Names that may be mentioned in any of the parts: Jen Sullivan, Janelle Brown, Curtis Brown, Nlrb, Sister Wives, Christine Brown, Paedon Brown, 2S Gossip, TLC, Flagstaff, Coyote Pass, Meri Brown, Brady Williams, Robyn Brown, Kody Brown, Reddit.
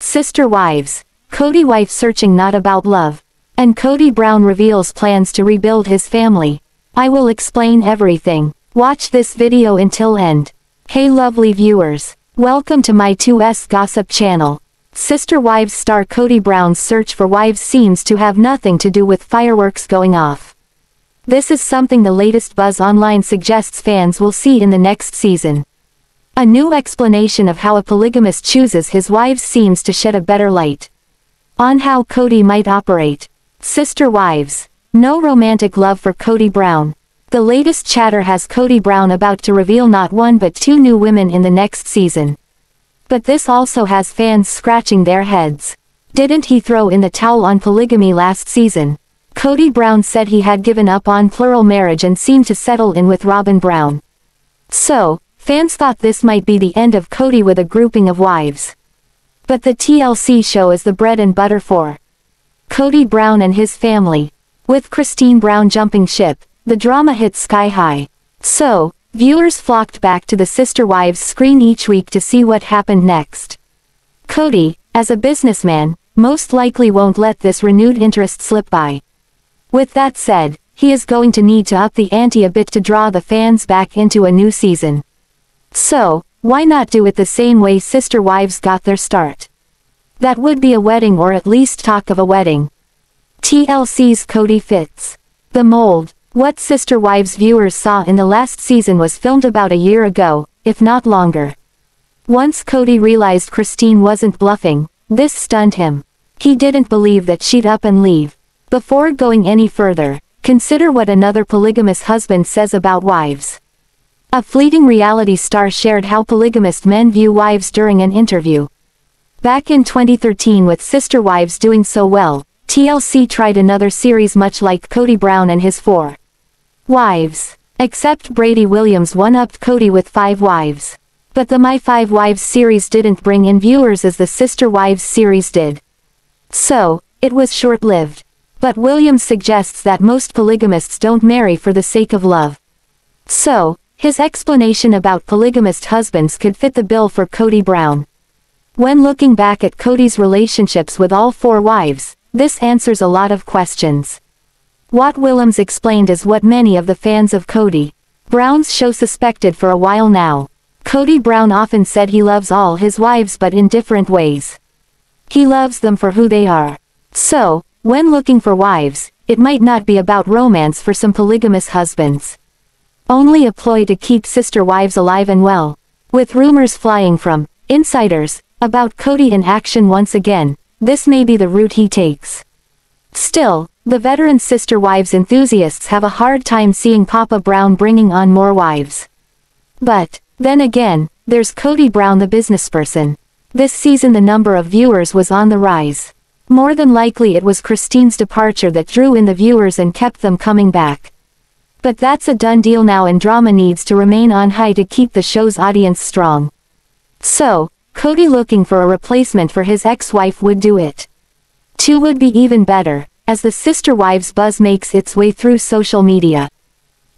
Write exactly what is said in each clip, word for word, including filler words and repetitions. Sister Wives, Kody wife searching not about love, and Kody Brown reveals plans to rebuild his family. I will explain everything. Watch this video until end. Hey lovely viewers, welcome to my two S Gossip channel. Sister Wives star Kody Brown's search for wives seems to have nothing to do with fireworks going off. This is something the latest buzz online suggests fans will see in the next season. A new explanation of how a polygamist chooses his wives seems to shed a better light on how Kody might operate. Sister Wives. No romantic love for Kody Brown. The latest chatter has Kody Brown about to reveal not one but two new women in the next season. But this also has fans scratching their heads. Didn't he throw in the towel on polygamy last season? Kody Brown said he had given up on plural marriage and seemed to settle in with Robyn Brown. So, fans thought this might be the end of Kody with a grouping of wives. But the T L C show is the bread and butter for Kody Brown and his family. With Christine Brown jumping ship, the drama hits sky high. So, viewers flocked back to the Sister Wives screen each week to see what happened next. Kody, as a businessman, most likely won't let this renewed interest slip by. With that said, he is going to need to up the ante a bit to draw the fans back into a new season. So, why not do it the same way Sister Wives got their start? That would be a wedding, or at least talk of a wedding. T L C's Kody fits the mold. What Sister Wives viewers saw in the last season was filmed about a year ago, if not longer. Once Kody realized Christine wasn't bluffing, this stunned him. He didn't believe that she'd up and leave. Before going any further, consider what another polygamous husband says about wives. A fleeting reality star shared how polygamist men view wives during an interview. Back in twenty thirteen, with Sister Wives doing so well, T L C tried another series much like Kody Brown and his four wives. Except Brady Williams one-upped Kody with five wives. But the My Five Wives series didn't bring in viewers as the Sister Wives series did. So, it was short-lived. But Williams suggests that most polygamists don't marry for the sake of love. So, his explanation about polygamist husbands could fit the bill for Kody Brown. When looking back at Kody's relationships with all four wives, this answers a lot of questions. What Williams explained is what many of the fans of Kody Brown's show suspected for a while now. Kody Brown often said he loves all his wives, but in different ways. He loves them for who they are. So, when looking for wives, it might not be about romance for some polygamous husbands. Only a ploy to keep Sister Wives alive and well. With rumors flying from insiders about Kody in action once again, this may be the route he takes. Still, the veteran Sister Wives enthusiasts have a hard time seeing Papa Brown bringing on more wives. But, then again, there's Kody Brown the businessperson. This season the number of viewers was on the rise. More than likely it was Christine's departure that drew in the viewers and kept them coming back. But that's a done deal now, and drama needs to remain on high to keep the show's audience strong. So, Kody looking for a replacement for his ex-wife would do it. Two would be even better, as the Sister Wives buzz makes its way through social media.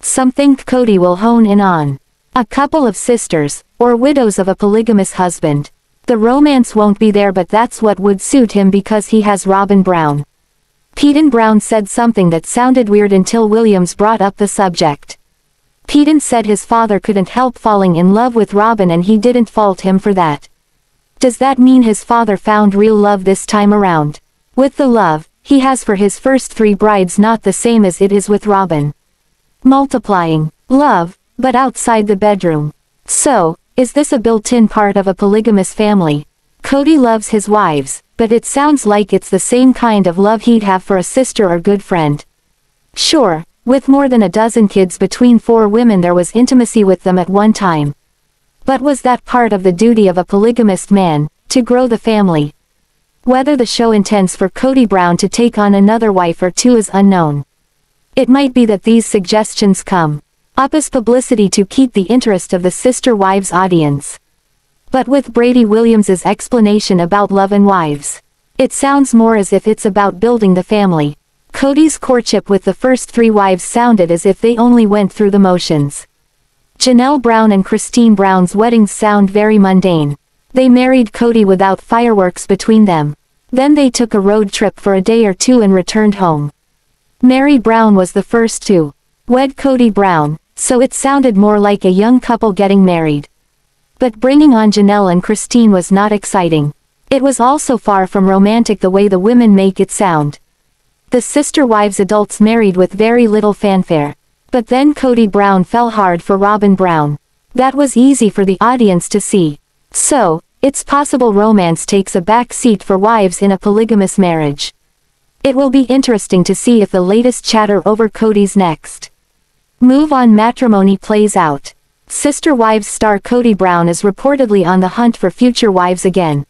Some think Kody will hone in on a couple of sisters, or widows of a polygamous husband. The romance won't be there, but that's what would suit him because he has Robyn Brown. Paedon Brown said something that sounded weird until Williams brought up the subject. Paedon said his father couldn't help falling in love with Robyn, and he didn't fault him for that. Does that mean his father found real love this time around? With the love he has for his first three brides not the same as it is with Robyn. Multiplying love, but outside the bedroom. So, is this a built-in part of a polygamous family? Kody loves his wives, but it sounds like it's the same kind of love he'd have for a sister or good friend. Sure, with more than a dozen kids between four women there was intimacy with them at one time. But was that part of the duty of a polygamist man, to grow the family? Whether the show intends for Kody Brown to take on another wife or two is unknown. It might be that these suggestions come up as publicity to keep the interest of the Sister Wives audience. But with Brady Williams's explanation about love and wives, it sounds more as if it's about building the family. Kody's courtship with the first three wives sounded as if they only went through the motions. Janelle Brown and Christine Brown's weddings sound very mundane. They married Kody without fireworks between them. Then they took a road trip for a day or two and returned home. Meri Brown was the first to wed Kody Brown, so it sounded more like a young couple getting married. But bringing on Janelle and Christine was not exciting. It was also far from romantic the way the women make it sound. The Sister Wives adults married with very little fanfare. But then Kody Brown fell hard for Robyn Brown. That was easy for the audience to see. So, it's possible romance takes a back seat for wives in a polygamous marriage. It will be interesting to see if the latest chatter over Kody's next move on matrimony plays out. Sister Wives star Kody Brown is reportedly on the hunt for future wives again.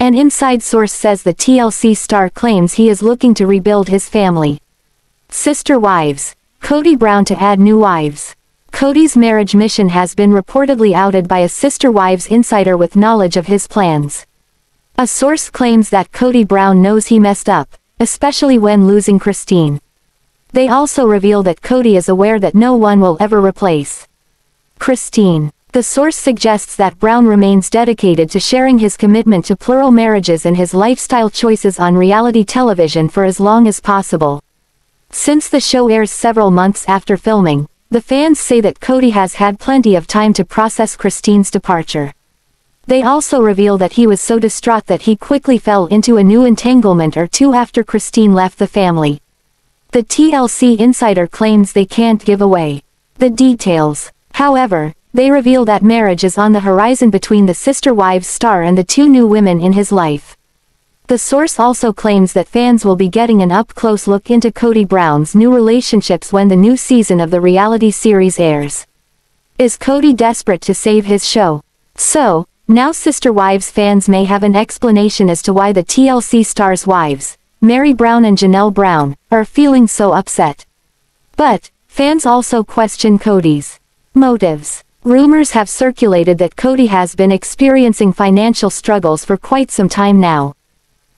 An inside source says the T L C star claims he is looking to rebuild his family. Sister Wives. Kody Brown to add new wives. Kody's marriage mission has been reportedly outed by a Sister Wives insider with knowledge of his plans. A source claims that Kody Brown knows he messed up, especially when losing Christine. They also reveal that Kody is aware that no one will ever replace Christine. The source suggests that Brown remains dedicated to sharing his commitment to plural marriages and his lifestyle choices on reality television for as long as possible. Since the show airs several months after filming, the fans say that Kody has had plenty of time to process Christine's departure. They also reveal that he was so distraught that he quickly fell into a new entanglement or two after Christine left the family. The T L C insider claims they can't give away the details. However, they reveal that marriage is on the horizon between the Sister Wives star and the two new women in his life. The source also claims that fans will be getting an up-close look into Kody Brown's new relationships when the new season of the reality series airs. Is Kody desperate to save his show? So, now Sister Wives fans may have an explanation as to why the T L C stars' wives, Meri Brown and Janelle Brown, are feeling so upset. But, fans also question Kody's motives. Rumors have circulated that Kody has been experiencing financial struggles for quite some time now.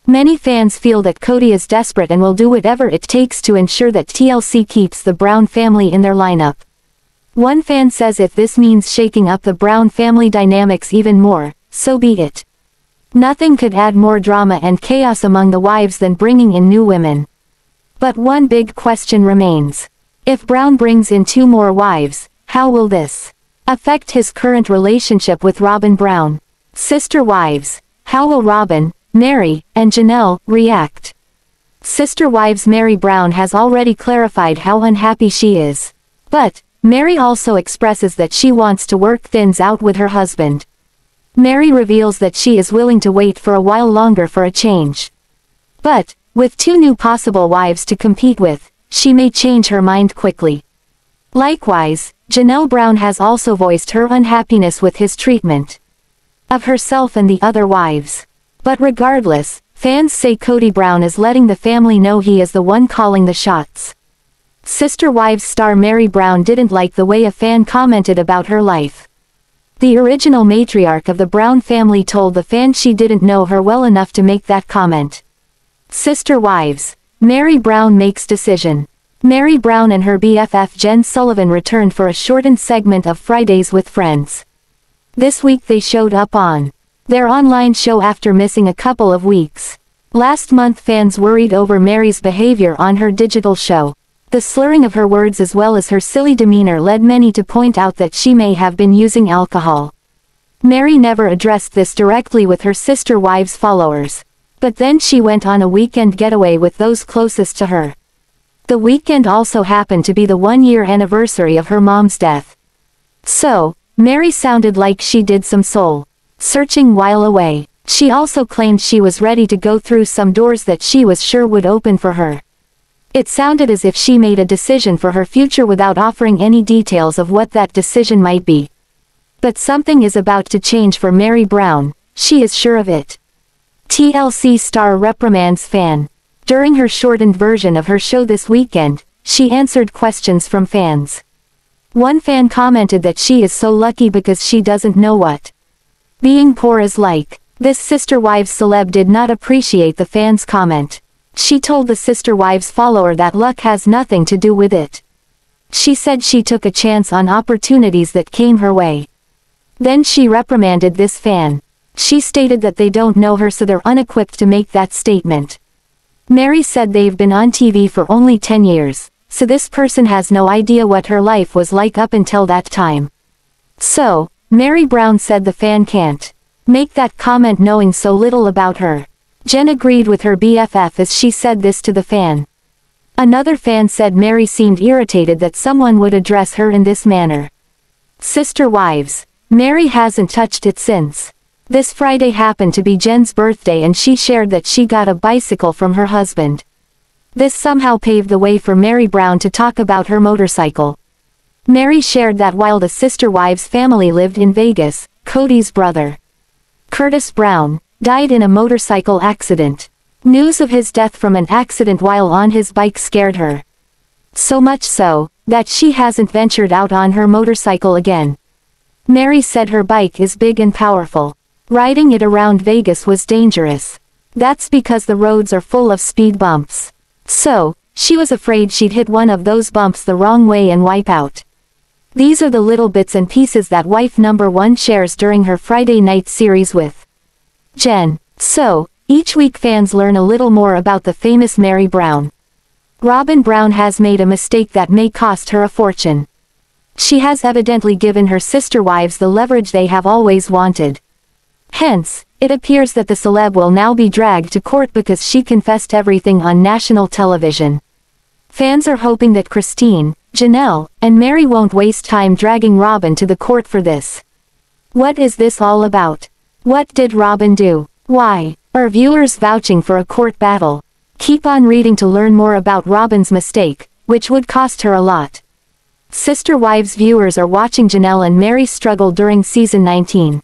Many fans feel that Kody is desperate and will do whatever it takes to ensure that T L C keeps the Brown family in their lineup. One fan says if this means shaking up the Brown family dynamics even more, so be it. Nothing could add more drama and chaos among the wives than bringing in new women. But one big question remains. If Brown brings in two more wives, how will this affect his current relationship with Robyn Brown? Sister Wives. How will Robyn, Meri, and Janelle react? Sister Wives Meri Brown has already clarified how unhappy she is. But, Meri also expresses that she wants to work things out with her husband. Meri reveals that she is willing to wait for a while longer for a change. But, with two new possible wives to compete with, she may change her mind quickly. Likewise, Janelle Brown has also voiced her unhappiness with his treatment of herself and the other wives. But regardless, fans say Kody Brown is letting the family know he is the one calling the shots. Sister Wives star Meri Brown didn't like the way a fan commented about her life. The original matriarch of the Brown family told the fan she didn't know her well enough to make that comment. Sister Wives. Meri Brown makes decision. Meri Brown and her B F F Jen Sullivan returned for a shortened segment of Fridays with Friends. This week they showed up on their online show after missing a couple of weeks. Last month fans worried over Meri's behavior on her digital show. The slurring of her words as well as her silly demeanor led many to point out that she may have been using alcohol. Meri never addressed this directly with her Sister Wives followers. But then she went on a weekend getaway with those closest to her. The weekend also happened to be the one-year anniversary of her mom's death. So, Meri sounded like she did some soul-searching while away. She also claimed she was ready to go through some doors that she was sure would open for her. It sounded as if she made a decision for her future without offering any details of what that decision might be. But something is about to change for Meri Brown, she is sure of it. T L C star reprimands fan. During her shortened version of her show this weekend, she answered questions from fans. One fan commented that she is so lucky because she doesn't know what being poor is like. This Sister Wives celeb did not appreciate the fans' comment. She told the Sister Wives follower that luck has nothing to do with it. She said she took a chance on opportunities that came her way. Then she reprimanded this fan. She stated that they don't know her, so they're unequipped to make that statement. Meri said they've been on T V for only ten years, so this person has no idea what her life was like up until that time. So, Meri Brown said the fan can't make that comment knowing so little about her. Jen agreed with her B F F as she said this to the fan. Another fan said Meri seemed irritated that someone would address her in this manner. Sister Wives. Meri hasn't touched it since. This Friday happened to be Jen's birthday, and she shared that she got a bicycle from her husband. This somehow paved the way for Meri Brown to talk about her motorcycle. Meri shared that while the Sister Wives family lived in Vegas, Kody's brother, Curtis Brown, died in a motorcycle accident. News of his death from an accident while on his bike scared her. So much so, that she hasn't ventured out on her motorcycle again. Meri said her bike is big and powerful. Riding it around Vegas was dangerous. That's because the roads are full of speed bumps. So, she was afraid she'd hit one of those bumps the wrong way and wipe out. These are the little bits and pieces that wife number one shares during her Friday night series with Jen. So, each week fans learn a little more about the famous Meri Brown. Robyn Brown has made a mistake that may cost her a fortune. She has evidently given her sister wives the leverage they have always wanted. Hence, it appears that the celeb will now be dragged to court because she confessed everything on national television. Fans are hoping that Christine, Janelle, and Meri won't waste time dragging Robyn to the court for this. What is this all about? What did Robyn do? Why are viewers vouching for a court battle? Keep on reading to learn more about Robyn's mistake, which would cost her a lot. Sister Wives viewers are watching Janelle and Meri struggle during season nineteen.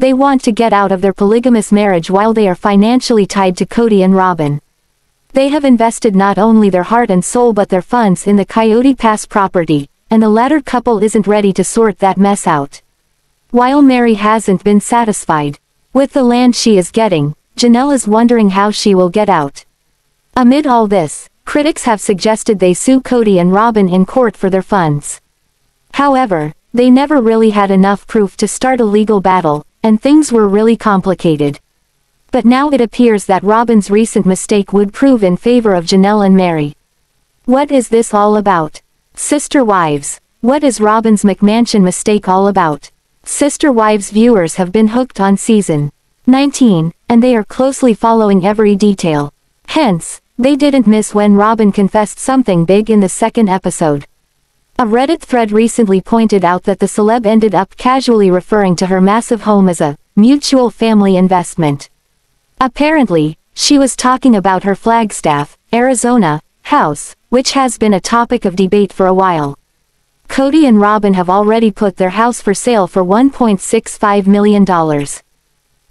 They want to get out of their polygamous marriage while they are financially tied to Kody and Robyn. They have invested not only their heart and soul but their funds in the Coyote Pass property, and the latter couple isn't ready to sort that mess out. While Meri hasn't been satisfied with the land she is getting, Janelle is wondering how she will get out. Amid all this, critics have suggested they sue Kody and Robyn in court for their funds. However, they never really had enough proof to start a legal battle, and things were really complicated. But now it appears that Robyn's recent mistake would prove in favor of Janelle and Meri. What is this all about? Sister Wives. What is Robyn's McMansion mistake all about? Sister Wives viewers have been hooked on season nineteen, and they are closely following every detail. Hence, they didn't miss when Robyn confessed something big in the second episode. A Reddit thread recently pointed out that the celeb ended up casually referring to her massive home as a mutual family investment. Apparently, she was talking about her Flagstaff, Arizona, house, which has been a topic of debate for a while. Kody and Robyn have already put their house for sale for one point six five million dollars.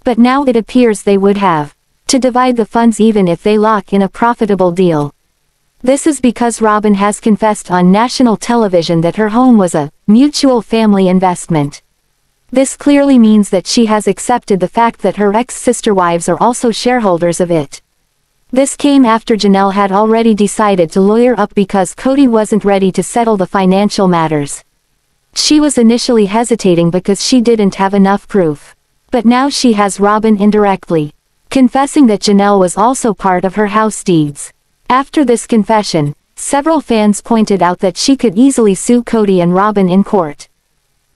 But now it appears they would have to divide the funds even if they lock in a profitable deal. This is because Robyn has confessed on national television that her home was a mutual family investment. This clearly means that she has accepted the fact that her ex-sister wives are also shareholders of it. This came after Janelle had already decided to lawyer up because Kody wasn't ready to settle the financial matters. She was initially hesitating because she didn't have enough proof. But now she has Robyn indirectly confessing that Janelle was also part of her house deeds. After this confession, several fans pointed out that she could easily sue Kody and Robyn in court.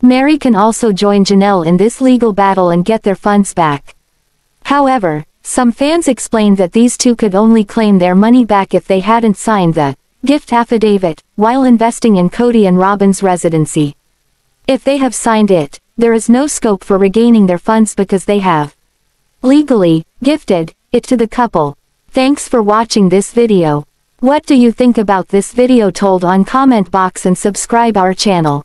Meri can also join Janelle in this legal battle and get their funds back. However, some fans explained that these two could only claim their money back if they hadn't signed the gift affidavit while investing in Kody and Robyn's residency. If they have signed it, there is no scope for regaining their funds because they have legally gifted it to the couple. Thanks for watching this video. What do you think about this video? Told on comment box and subscribe our channel.